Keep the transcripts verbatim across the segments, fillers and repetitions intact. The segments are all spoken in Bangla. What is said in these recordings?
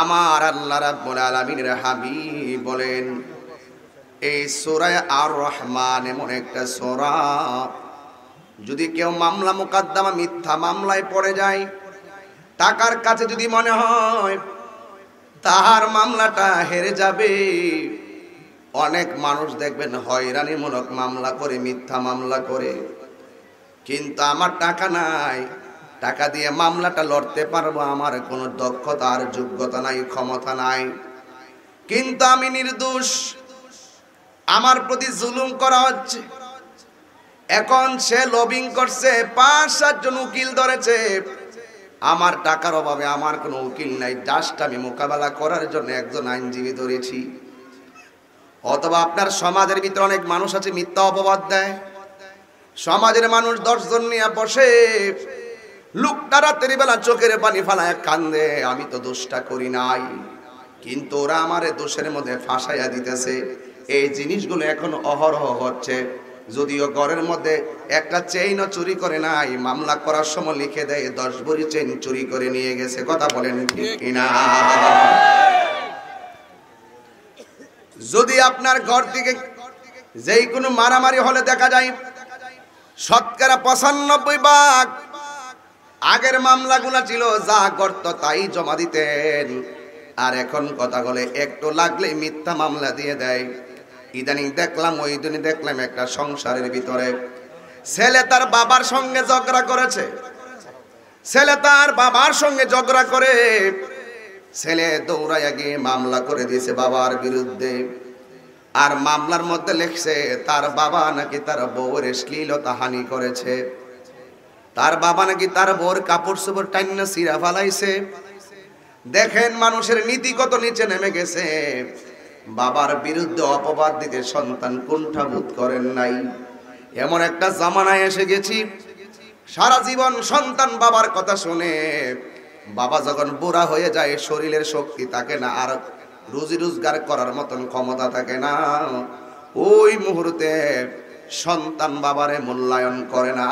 আমার আল্লাহ রাব্বুল আলামিনের হাবিব বলেন এই সূরা আর রহমান এমন একটা সূরা যদি কেউ মামলা মুকদ্দমা মিথ্যা মামলায় পড়ে যায় টাকার কাছে যদি মনে হয় তাহার মামলাটা হেরে যাবে অনেক মানুষ দেখবেন হয়রানিমূলক মামলা করে মিথ্যা মামলা করে কিন্তু আমার টাকা নাই টাকা দিয়ে মামলাটা লড়তে পারবো আমার কোনো দক্ষতা আর যোগ্যতা নাই ক্ষমতা নাই কিন্তু আমি নির্দোষ আমার প্রতি জুলুম করা হচ্ছে এখন সে লবিং করছে পাঁচ সাতজন উকিল ধরেছে আমার টাকার অভাবে আমার কোনো উকিল নাই জাস্ট আমি মোকাবেলা করার জন্য একজন আইনজীবী ধরেছি অথবা আপনার সমাজের ভিতরে অনেক মানুষ আছে মিথ্যা অপবাদ দেয় সমাজের মানুষ দশজন নিয়ে বসে লোকটা রাতের বেলা চোখের পানি ফালায় কান্দে আমি তো দোষটা করি নাই কিন্তু ওরা আমার দোষের মধ্যে ফাঁসাইয়া দিতেছে এই জিনিসগুলো এখন অহরহ হচ্ছে যদিও ঘরের মধ্যে একটা চেইনও চুরি করে নাই মামলা করার সময় লিখে দেয় দশ ভরি চেইন চুরি করে নিয়ে গেছে কথা বলেন ঠিক কিনা যদি আপনার ঘর থেকে যেই কোনো মারামারি হলে দেখা যায় শতকরা পঁচানব্বই ভাগ আগের মামলাগুলো ছিল যা করত তাই জমা দিতেন আর এখন কথা বলে একটু লাগলে মিথ্যা মামলা দিয়ে দেয় ইদানিং দেখলাম ওই দিনই দেখলাম একটা সংসারের ভিতরে ছেলে তার বাবার সঙ্গে ঝগড়া করেছে ছেলে তার বাবার সঙ্গে ঝগড়া করে ছেলে দৌড়াইয়া গিয়ে মামলা করে দিয়েছে বাবার বিরুদ্ধে আর মামলার মধ্যে লিখছে তার বাবা নাকি তার বউয়ের শ্লীলতা হানি করেছে তার বাবা নাকি তার বউর কাপড় চোপড় টাইনা ছিঁড়া ফালাইছে দেখেন মানুষের নীতি কত নিচে নেমে গেছে বাবার বিরুদ্ধে অপবাদ দিতে সন্তান কুণ্ঠাবোধ করেন নাই এমন একটা জামানায় এসে গেছি সারা জীবন সন্তান বাবার কথা শুনে বাবা যখন বুড়া হয়ে যায় শরীরের শক্তি থাকে না আর রুজি রোজগার করার মতন ক্ষমতা থাকে না ওই মুহূর্তে সন্তান বাবারে মূল্যায়ন করে না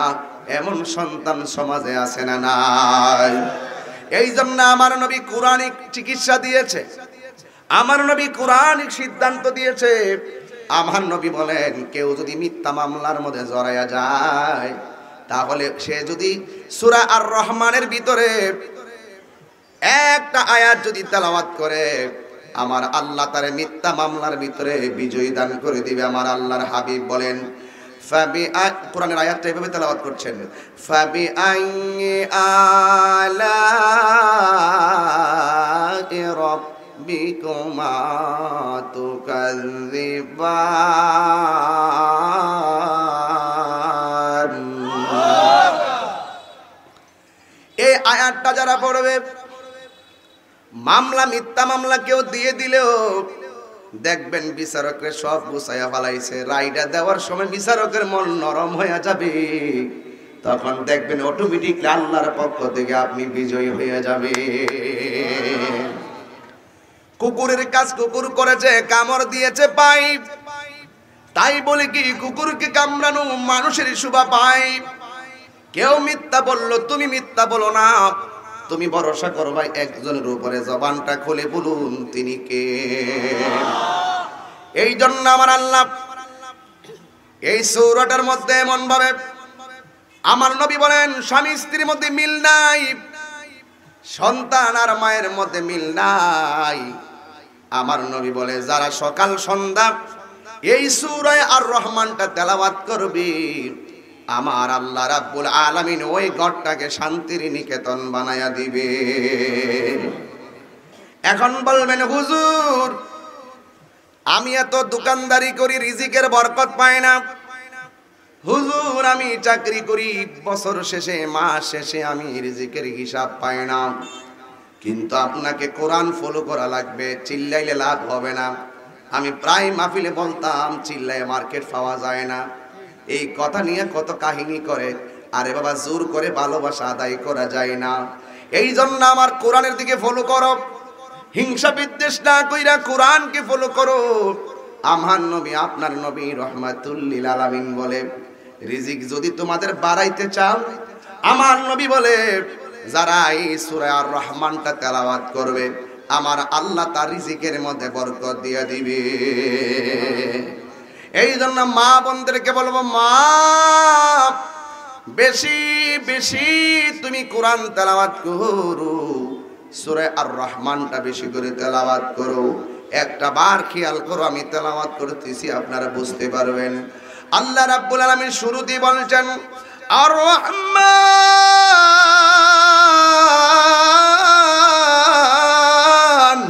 এমন সন্তান সমাজে আছে না নাই এই জন্য আমার নবী কুরআনিক চিকিৎসা দিয়েছে আমার নবী কুরআনিক সিদ্ধান্ত দিয়েছে আমার নবী বলেন কেউ যদি মিথ্যা মামলার মধ্যে জড়ায়া যায় তাহলে সে যদি সূরা আর রহমানের ভিতরে একটা আয়াত যদি তেলাওয়াত করে আমার আল্লাহ তার মিথ্যা মামলার ভিতরে বিজয় দান করে দিবে আমার আল্লাহর হাবিব বলেন ফাবি কোরআনের আয়াতটা এভাবে তেলাওয়াত করছেন ফাবি আইয়ি আলাই রাব্বিকুমা তুকাযযিবান এই আয়াতটা যারা পড়বে মামলা মিথ্যা মামলা কেউ দিয়ে দিলেও দেখবেন বিচারকের সব গুছাইয়া ফেলাইছে রায়টা দেওয়ার সময় বিচারকের মন নরম হয়ে যাবে তখন দেখবেন অটোমেটিকলি আল্লাহর পক্ষ থেকে আপনি বিজয়ী হয়ে যাবে কুকুরের কাজ কুকুর করেছে কামড় দিয়েছে পাই তাই বলে কি কুকুরকে কামড়ানো মানুষের শোভা পাই কেউ মিথ্যা বললো তুমি মিথ্যা বলো না তুমি ভরসা করো ভাই একজনের উপরে জবানটা খুলে বলুন তিনি কে এই জন্য আমার আল্লাহ এই সূরাটার মধ্যে এমন ভাবে আমার নবী বলেন স্বামী স্ত্রীর মধ্যে মিল নাই সন্তান আর মায়ের মধ্যে মিল নাই আমার নবী বলে যারা সকাল সন্ধ্যা এই সূরা আর রহমানটা তেলাওয়াত করবে আমার আল্লাহ রাব্বুল আলামিন ওই ঘরটাকে শান্তির নিকেতন বানায়া দিবে এখন বলবেন হুজুর আমি এত দোকানদারি করি রিজিকের বরকত পাই না হুজুর আমি চাকরি করি বছর শেষে মাস শেষে আমি রিজিকের হিসাব পাই না কিন্তু আপনাকে কোরআন ফলো করা লাগবে চিল্লাইলে লাভ হবে না আমি প্রায় মাহফিলে বলতাম চিল্লায় মার্কেট পাওয়া যায় না এই কথা নিয়ে কত কাহিনী করে আরে বাবা জোর করে ভালোবাসা আদায় করা যায় না এই জন্য আমার কোরআনের দিকে ফলো করো হিংসা বিদ্বেষ না কইরা কোরআনকে ফলো করো আমার নবী আপনার নবী রহমাতুল লিল আলামিন বলে রিজিক যদি তোমাদের বাড়াইতে চাও আমার নবী বলে যারা এই সূরা আর রহমানটা তেলাওয়াত করবে আমার আল্লাহ তার রিজিকের মধ্যে বরকত দিয়ে দিবে। এই জন্য মা বোনদেরকে বলবো, মা বেশি বেশি তুমি কোরআন তেলাওয়াত করো, সূরা আর রহমানটা বেশি করে তেলাওয়াত করো। একটা বার খেয়াল করো আমি তেলাওয়াত করতেছি, আপনারা বুঝতে পারবেন। আল্লাহ রাব্বুল আলামিন শুরুতেই বলছেন আর রহমান,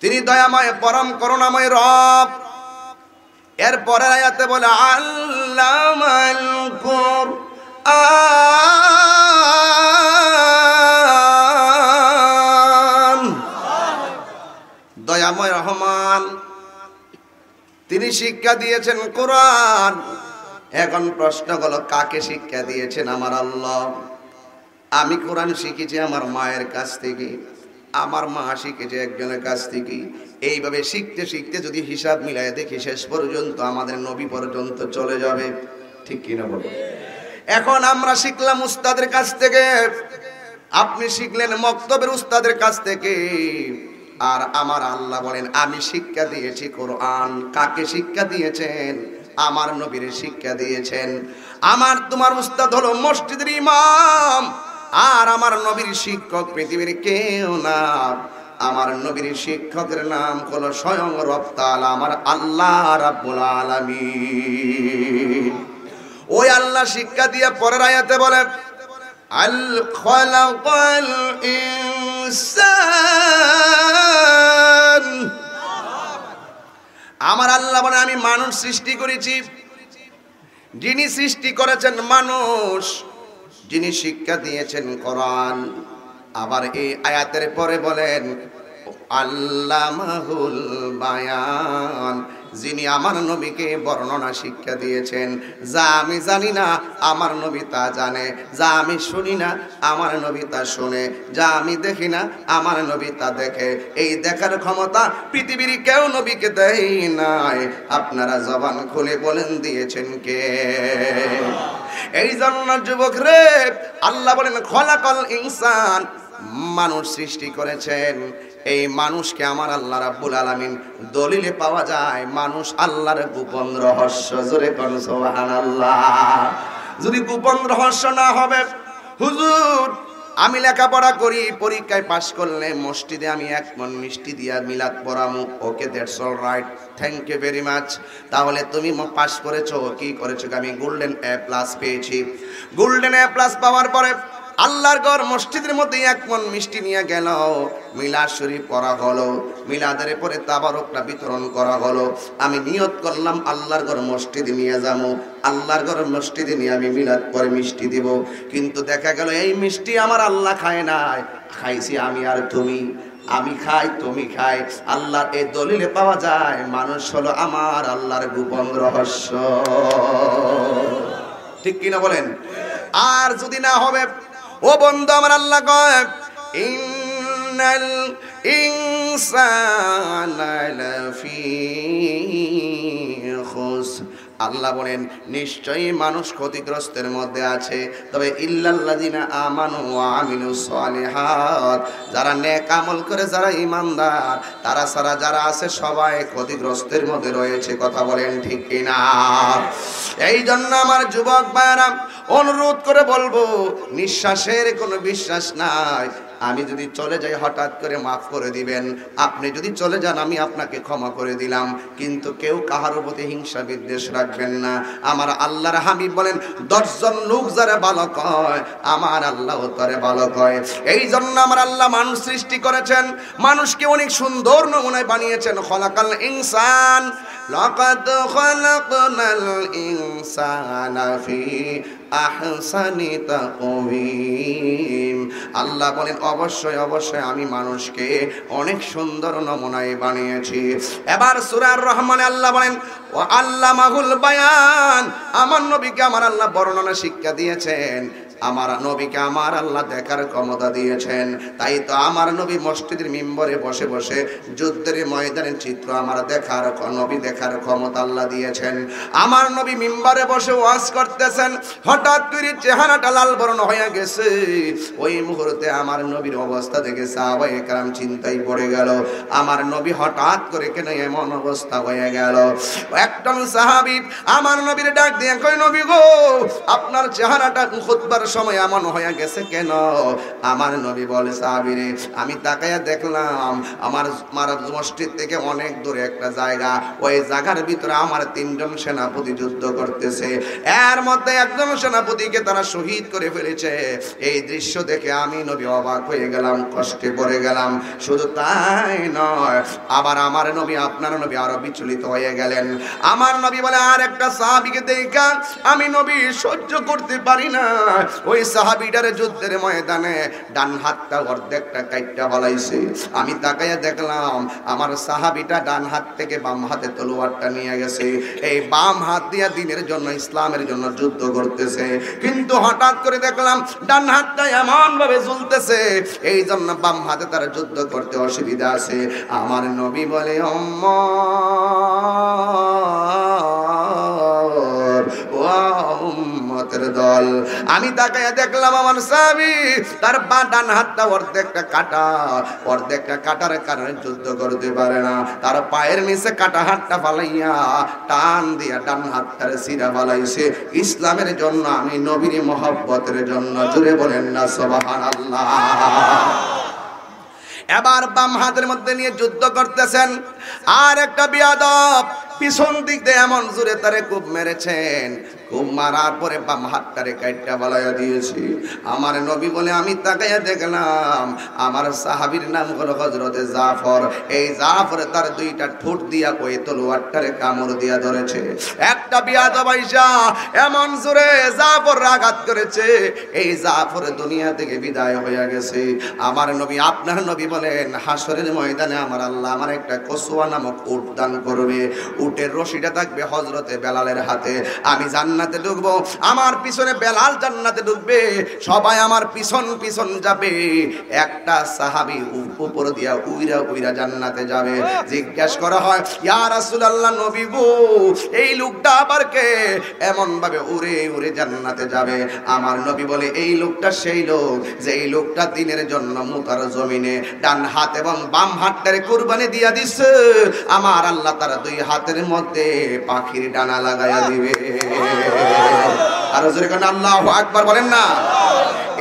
তিনি দয়াময় পরম করুণাময় রব। এরপরে আয়াতে বলে আল্লামাল কুরআন, দয়াময় রহমান তিনি শিক্ষা দিয়েছেন কোরআন। এখন প্রশ্ন হলো কাকে শিক্ষা দিয়েছেন? আমার আল্লাহ। আমি কোরআন শিখেছি আমার মায়ের কাছ থেকে, আমার মা শিখেছে একজনের কাছ থেকে। এইভাবে শিখতে শিখতে যদি হিসাব মিলাই দেখি শেষ পর্যন্ত আমাদের নবী পর্যন্ত চলে যাবে, ঠিক কিনা বলো? এখন আমরা শিখলাম উস্তাদের কাছ থেকে, আপনি শিখলেন মক্তবের উস্তাদের কাছ থেকে, আর আমার আল্লাহ বলেন আমি শিক্ষা দিয়েছি কোরআন। কাকে শিক্ষা দিয়েছেন? আমার নবীর শিক্ষা দিয়েছেন। আমার তোমার উস্তাদ হলো মসজিদের ইমাম, আর আমার নবীর শিক্ষক পৃথিবীর কেউ না। আমার নবীর শিক্ষকের নাম হলো স্বয়ং রব তাআলা, আমার আল্লাহ রাব্বুল আলামিন। ওই আল্লাহ শিক্ষা দিয়ে পরের আয়াতে বলেন আল খালাকাল ইনসান, আমার আল্লাহ বলেন আমি মানুষ সৃষ্টি করেছি। যিনি সৃষ্টি করেছেন মানুষ, যিনি শিক্ষা দিয়েছেন কোরআন। আবার এই আয়াতের পরে বলেন আল্লামাহুল বায়ান, যিনি আমার নবীকে বর্ণনা শিক্ষা দিয়েছেন। যা আমি জানি না আমার নবী তা জানে, যা আমি শুনি না আমার নবী তা শুনে, যা আমি দেখি না আমার নবী তা দেখে। এই দেখার ক্ষমতা পৃথিবীর কেউ নবীকে দেয় নাই। আপনারা জবান খুলে বলেন দিয়েছেন কে? এই জন্য যুবক রে আল্লাহ বলেন খলাকাল ইনসান, মানুষ সৃষ্টি করেছেন। এই মানুষকে আমার আল্লাহ রাব্বুল আলামিন দলিলে পাওয়া যায়, মানুষ আল্লাহর গোপন রহস্য। জোরে কোন সুবহানাল্লাহ। যদি গোপন রহস্য না হবে, হুজুর আমি লেখাপড়া করি, পরীক্ষায় পাশ করলে মসজিদে আমি এক মন মিষ্টি দিয়া মিলাদ পড়ামু। Okay, that's all right, thank you very much. তাহলে তুমি পাস করেছো, কি করেছো? আমি গোল্ডেন এ প্লাস পেয়েছি। গোল্ডেন এ প্লাস পাওয়ার পরে আল্লাহর ঘর মসজিদের মধ্যে এক মন মিষ্টি নিয়ে গেল, মিলাদ শরীফ পড়া হলো, মিলাদের পরে তাবারকটা বিতরণ করা হলো। আমি নিয়ত করলাম আল্লাহর ঘর মসজিদে নিয়ে যাবো, আল্লাহর ঘর মসজিদে নিয়ে আমি মিলাদ পরে মিষ্টি দিব। কিন্তু দেখা গেল এই মিষ্টি আমার আল্লাহ খায় নাই, খাইছি আমি আর তুমি, আমি খাই তুমি খাই। আল্লাহর এই দলিলে পাওয়া যায় মানুষ হলো আমার আল্লাহর গোপন রহস্য, ঠিক কিনা বলেন? আর যদি না হবে ও বন্ধু, আমার আল্লাহ কয় ইন্নাল ইনসানা লাফি খুসর, আল্লাহ বলেন নিশ্চয়ই মানুষ ক্ষতিগ্রস্তের মধ্যে আছে। তবে ইল্লাল্লাযিনা আমানু ওয়া আমিলুস সালিহাত, যারা নেক আমল করে, যারা ইমানদার, তারা সারা যারা আছে সবাই ক্ষতিগ্রস্তের মধ্যে রয়েছে। কথা বলেন ঠিক কিনা? এই জন্য আমার যুবক ভাইরা অনুরোধ করে বলবো, নিঃশ্বাসের কোনো বিশ্বাস নাই। আমি যদি চলে যাই হঠাৎ করে মাফ করে দিবেন, আপনি যদি চলে যান আমি আপনাকে ক্ষমা করে দিলাম। কিন্তু কেউ কাহার প্রতি হিংসা বিদ্বেষ রাখবেন না। আমার আল্লাহর হাবিব বলেন দশজন লোক যারা ভালো কয় আমার আল্লাহ তারে ভালো কয়। এই জন্য আমার আল্লাহ মানুষ সৃষ্টি করেছেন, মানুষকে অনেক সুন্দর নমুনায় বানিয়েছেন। খলাকাল ইনসান, লাকাদ খলাকনাল ইনসানা ফি আহসানি তাকওয়িম, আল্লাহ বলেন অবশ্যই অবশ্যই আমি মানুষকে অনেক সুন্দর নমুনায় বানিয়েছি। এবার সূরা আর রহমান আল্লাহ বলেন ওয়া আল্লামাহুল বায়ান, আমার নবীকে আমার আল্লাহ বর্ণনা শিক্ষা দিয়েছেন। चिंताय पड़े गेल नबी हठात करे केन एमन अवस्था हये गेल एकजन साहाबी आमार नबीर डाक दिया कय नबी गो आपनार চেহারাটা খুতবার সময় এমন হয়ে গেছে কেন? আমার নবী বলে সাহাবীরে আমি তাকায়া দেখলাম আমার মারা মসজিদ থেকে অনেক দূরে একটা জায়গা, ওই জায়গার ভিতরে আমার তিনজন সেনাপতি যুদ্ধ করতেছে, এর মধ্যে একজন সেনাপতিকে তারা শহীদ করে ফেলেছে। এই দৃশ্য দেখে আমি নবী অবাক হয়ে গেলাম, কষ্টে পড়ে গেলাম। শুধু তাই নয়, আবার আমার নবী আপনার নবী আরো বিচলিত হয়ে গেলেন। আমার নবী বলে আর একটা সাহাবীকে দেখা আমি নবী সহ্য করতে পারি না, ওই সাহাবীটারে যুদ্ধের ময়দানে ডান হাতটা অর্ধেকটা কাইটা ফলাইছে। আমি তাকায়া দেখলাম আমার সাহাবীটা ডান হাত থেকে বাম হাতে তলোয়ারটা নিয়ে গেছে, এই বাম হাত দিয়ে দ্বীনের জন্য ইসলামের জন্য যুদ্ধ করতেছে, কিন্তু হঠাৎ করে দেখলাম ডান হাতটা এমন ভাবে ঝুলতেছে এই জন্য বাম হাতে তারা যুদ্ধ করতে অসুবিধা আছে। আমার নবী বলে উম্মাহ ওয়া উম্মাতের দল, আমি তাকায়া দেখলাম আমার সাহাবী তার ডান হাতটা অর্ধেকটা কাটা, অর্ধেকটা কাটার কারণে যুদ্ধ করতে পারে না, তার পায়ের নিচে কাটা হাতটা ফালাইয়া টান দিয়া ডান হাতটার সিরা ফালাইছে ইসলামের জন্য, আমি নবীর মহব্বতের জন্য। জুড়ে বলেন না সুবহানাল্লাহ। এবার বাম হাতের মধ্যে নিয়ে যুদ্ধ করতেছেন, আর একটা বিয়াদব পিছন দিক দিয়ে এমন জোরে তারে কোপ মেরেছেন, কোপ মারার পরে বাম হাতটারে কাইটা বলাইয়া দিয়েছি। আমার নবী বলে আমি তাকাইয়া দেখলাম আমার সাহাবীর নাম হলো হযরতে জাফর, এই জাফর তার দুইটা ঠোঁট দিয়া ওই তলোয়ারটারে কামড় দিয়া ধরেছে। একটা বিয়াদব আইসা এমন জোরে জাফর আঘাত করেছে, এই জাফর দুনিয়া থেকে বিদায় হয়ে গেছে। আমার নবী আপনার নবী বলেন হাসরের ময়দানে আমার আল্লাহ আমার একটা কসওয়া নামক উট দান করবে, উটের রশিটা থাকবে হযরতে বেলালের হাতে, আমি জান্নাতে ঢুকবো, আমার পিছনে বেলাল জান্নাতে ঢুকবে, সবাই আমার পিছন পিছন যাবে, একটা সাহাবী উপর দিয়া উইরা উইরা জান্নাতে যাবে। জিজ্ঞাসা করা হয় ইয়া রাসূলুল্লাহ নবী গো এই লোকটা আবার কে, এমন ভাবে উড়ে উড়ে জান্নাতে যাবে? আমার নবী বলে এই লোকটা সেই লোক যে এই লোকটা দ্বীনের জন্য মুতার জমিনে ডান হাত এবং বাম হাতটারে কুরবানি দিয়া দিছে, আমার আল্লাহ তার দুই হাত হাতের মধ্যে পাখির ডানা লাগাইয়া দিবে। আরো জোরে কোন আল্লাহু আকবার বলেন না।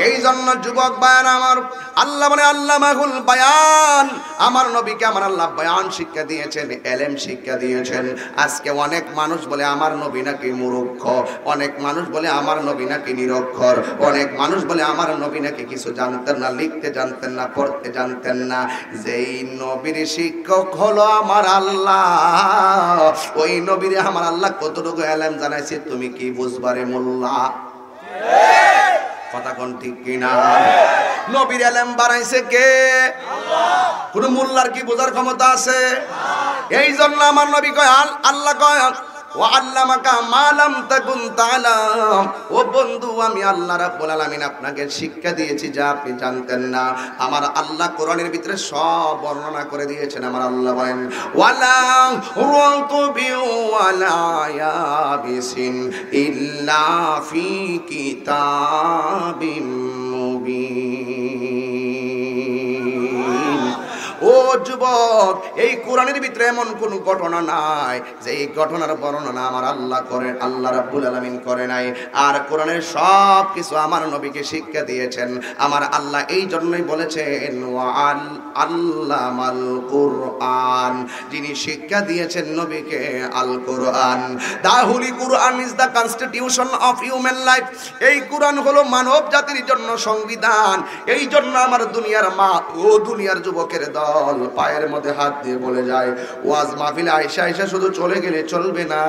এই জন্য যুবক ভাইরা আমার আল্লাহ মানে আল্লামাহুল বায়ান, আমার নবীকে আমার আল্লাহ বায়ান শিক্ষা দিয়েছেন, এলেম শিক্ষা দিয়েছেন। আজকে অনেক মানুষ বলে আমার নবী নাকি মূর্খ, অনেক মানুষ বলে আমার নবী নাকি নিরক্ষর, অনেক মানুষ বলে আমার নবী নাকি কিছু জানতেন না, লিখতে জানতেন না, পড়তে জানতেন না। যেই নবীর শিক্ষক হলো আমার আল্লাহ, ওই নবীরে আমার আল্লাহ কতটুকু এলেম জানাইছে তুমি কি বুঝবারে মোল্লা? কথা কোন ঠিক কিনা? নবীর এলেম বাড়াইছে কে? আল্লাহ। কোন মোল্লার কি বোঝার ক্ষমতা আছে? এই জন্য আমার নবী কয় আল্লাহ কয় আপনাকে শিক্ষা দিয়েছি যা আপনি জানতেন না। আমার আল্লাহ কোরআনের ভিতরে সব বর্ণনা করে দিয়েছেন। আমার আল্লাহ বলেন ও যুবক, এই কোরআনের ভিতরে এমন কোনো ঘটনা নাই যে এই ঘটনার বর্ণনা আমার আল্লাহ করেন, আল্লাহ রাব্বুল আলামিন করে নাই। আর কোরআনের সব কিছু আমার নবীকে শিক্ষা দিয়েছেন। আমার আল্লাহ এই জন্যই বলেছেন ওয়াল আল্লামাল কুরআন, যিনি শিক্ষা দিয়েছেন নবীকে আল কোরআন। The holy Quran is the constitution of human life. এই কোরআন হলো মানব জাতির জন্য সংবিধান। এই জন্য আমার দুনিয়ার মা ও দুনিয়ার যুবকের দল পাগল পায়ের মধ্যে হাত দিয়ে বলে যায় ওয়াজ মাহফিল আয়েশা আয়েশা শুধু চলে গেলে চলবে না,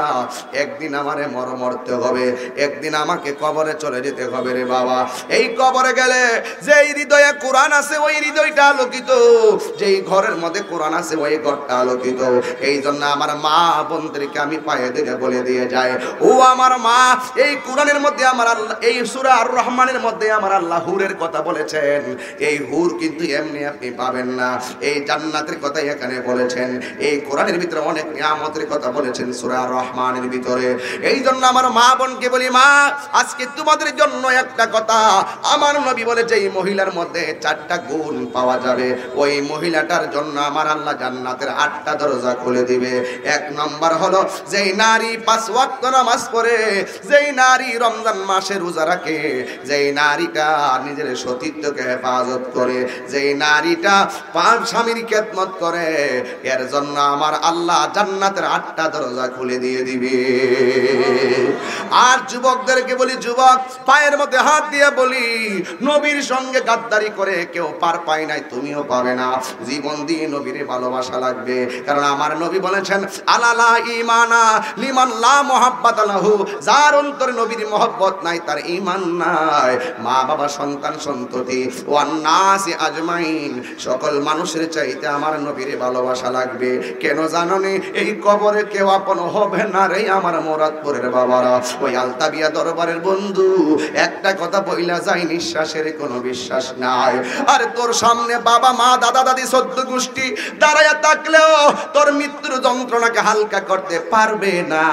একদিন আমারে মরে মরতে হবে, একদিন আমাকে কবরে চলে যেতে হবে রে বাবা। এই কবরে গেলে যেই হৃদয়ে কোরআন আছে ওই হৃদয়টা আলোকিত, যেই ঘরের মধ্যে কোরআন আছে ওই ঘরটা আলোকিত। এই জন্য আমার মা বন্ধুকে আমি পায়ে ধরে বলে দিয়ে যায় ও আমার মা, এই কোরআনের মধ্যে আমার আল্লাহ, এই সূরা আর রহমানের মধ্যে আমার আল্লাহ হুরের কথা বলেছেন। এই হুর কিন্তু এমনি আপনি পাবেন না, এই জান্নাতের কথা এখানে বলেছেন, এই কোরআনের ভিতরে অনেক নিয়ামতের কথা বলেছেন সূরা আর রহমানের ভিতরে। এই জন্য আমার মা বোনকে বলি, মা আজকে তোমাদের জন্য একটা কথা, আমার নবী বলেছে এই মহিলার মধ্যে চারটা গুণ পাওয়া যাবে, ওই মহিলাটার জন্য আমার আল্লাহ জান্নাতের আটটা দরজা খুলে দিবে। এক নম্বর হলো যেই নারী পাঁচ ওয়াক্ত নামাজ পড়ে, যেই নারী রমজান মাসে রোজা রাখে, যেই নারীটা নিজের সতীত্বকে হেফাজত করে, যেই নারীটা পাঁচ স্বামীর খেদমত করে, এর জন্য আমার আল্লাহ জান্নাতের আটটা দরজা খুলে দিয়ে দিবে। আর যুবকদেরকে বলি, যুবক পায়ের মধ্যে হাত দিয়ে বলি, নবীর সঙ্গে গাদ্দারি করে কেউ পার পায় নাই, তুমিও পাবে না। জীবন দিয়ে নবীরে ভালোবাসা লাগবে, কারণ আমার নবী বলেছেন আলালা ইমানা লিমান লা মুহাব্বাত লাহু, যার অন্তরে নবীর মহব্বত নাই তার ইমান নাই। মা বাবা, সন্তান সন্ততি, ওয়ান নাসি আজমাইন, সকল মানুষের চাইতে আমার নবীরে ভালোবাসা লাগবে। কেন জানোনি? এই কবরে কেউ আপন হবে না রে আমার মুরাদপুরের বাবারা, ওই আলতাবিয়া দরবারের বন্ধু। একটা কথা বইলা যাই, নিঃশ্বাসের কোনো বিশ্বাস নাই। আর তোর সামনে বাবা মা দাদা দাদি সদ্য গোষ্ঠী দাঁড়াইয়া থাকলেও তোর মৃত্যুর যন্ত্রণাকে হালকা করতে পারবে না।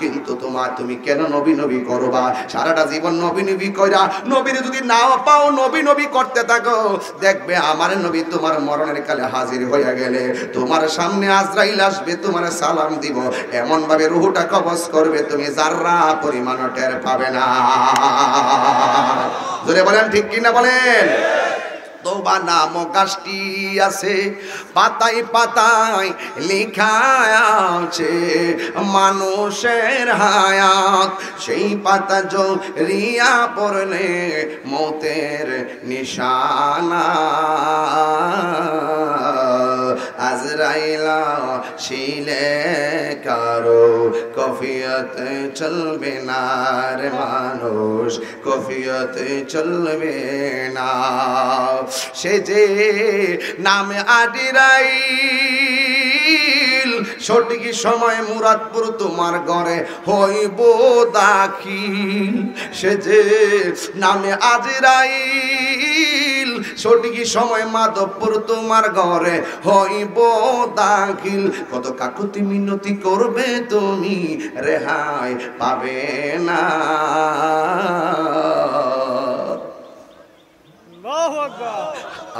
কিন্তু তোমার তুমি কেন নবী নবী করবা? সারাটা জীবন নবী নবী কইরা নবীর যদি নাও পাও নবী নবী করতে থাকো, দেখবে আমার নবী তোমার মরণের কালে হাজির হইয়া গেলে তোমার সামনে আজরাইল আসবে, তোমার সালাম দিব, এমন ভাবে রুহটা কবজ করবে তুমি যারা পরিমাণ টের পাবে না। জোরে বলেন ঠিক কিনা বলেন। তোমার নাম গাছটি আছে পাতায় পাতায় লিখা আছে মানুষের হায়াত, সেই পাতা জরিয়া পড়লে মতের নিশানা, আজরাইল শিলে কারো কফিয়ত চলবে না রে মানুষ, কফিয়ত চলবে না। সে যে নামে আজরাইল, সঠিক সময় মুরাদপুর তোমার ঘরে হইব দাখিল, সে যে নামে আজরাইল, সঠিক সময় মাধবপুর তোমার ঘরে হইব দাখিল। কত কাকুতি মিনতি করবে তুমি, রেহাই পাবে না।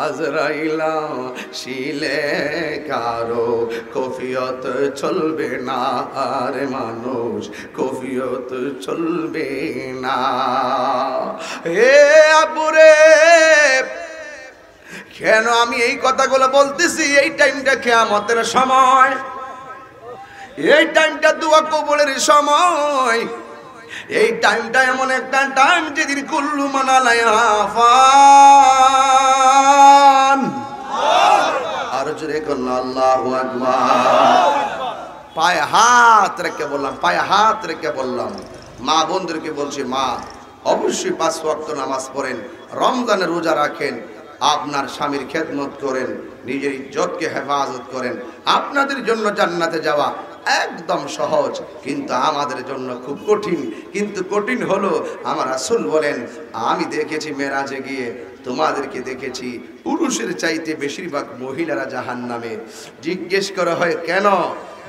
আজরাইল শিলে কারো কফিয়ত চলবে না রে মানুষ, কফিয়ত চলবে না। এ আবুরে, কেন আমি এই কথাগুলো বলতেছি? এই টাইমটা কিয়ামতের সময়, এই টাইমটা দোয়া কবুলের সময়, এই টাইমটা এমন একটা টাইম যেদিন কুল্লু মানালায়া ফান, আর জোরে কোন আল্লাহু আকবার। পায়ে হাত রেখে বললাম, পায়ে হাত রেখে বললাম, মা বন্ধুদেরকে বলছি, মা অবশ্যই পাঁচ ওয়াক্ত নামাজ পড়েন, রমজানে রোজা রাখেন, আপনার স্বামীর খেদমত করেন, নিজের ইজ্জতকে হেফাজত করেন। আপনাদের জন্য জান্নাতে যাওয়া একদম সহজ, কিন্তু আমাদের জন্য খুব কঠিন। কিন্তু কঠিন হলো আমার রাসূল বলেন, আমি দেখেছি মেরাজে গিয়ে, তোমাদেরকে দেখেছি পুরুষের চাইতে বেশিরভাগ মহিলারা জাহান্নামে। জিজ্ঞেস করা হয় কেন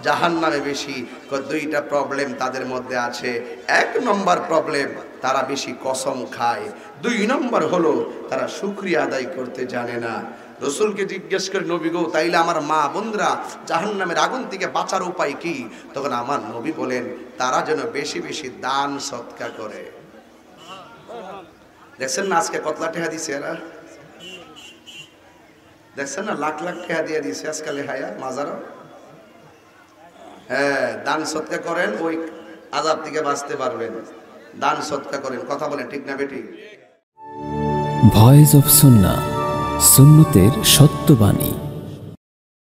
জাহান্নামে বেশি? দুইটা প্রবলেম তাদের মধ্যে আছে। এক নম্বর প্রবলেম, তারা বেশি কসম খায়। দুই নম্বর হলো তারা শুকরিয়া আদায় করতে জানে না। রসুলকে জিজ্ঞেস করে, নবী গো, তাইলে আমার মা বন্ধুরা জাহান্নামের আগুন থেকে বাঁচার উপায় কি? তখন আমার নবী বলেন, তারা যেন বেশি বেশি দান সৎকা করে। দেখছেন না আজকে কতলা টেহা দিছে এরা, দেখছেন না লাখ লাখ টেহা দিয়ে দিছে আজকালে হায়া মাজারা। হ্যাঁ, দান সৎকা করেন, ওই আযাব থেকে বাঁচতে পারবেন। দান সৎকা করেন, কথা বলেন ঠিক না বেটি? ভয়েস অফ সুন্নাহ, সুন্নতের সত্য বাণী।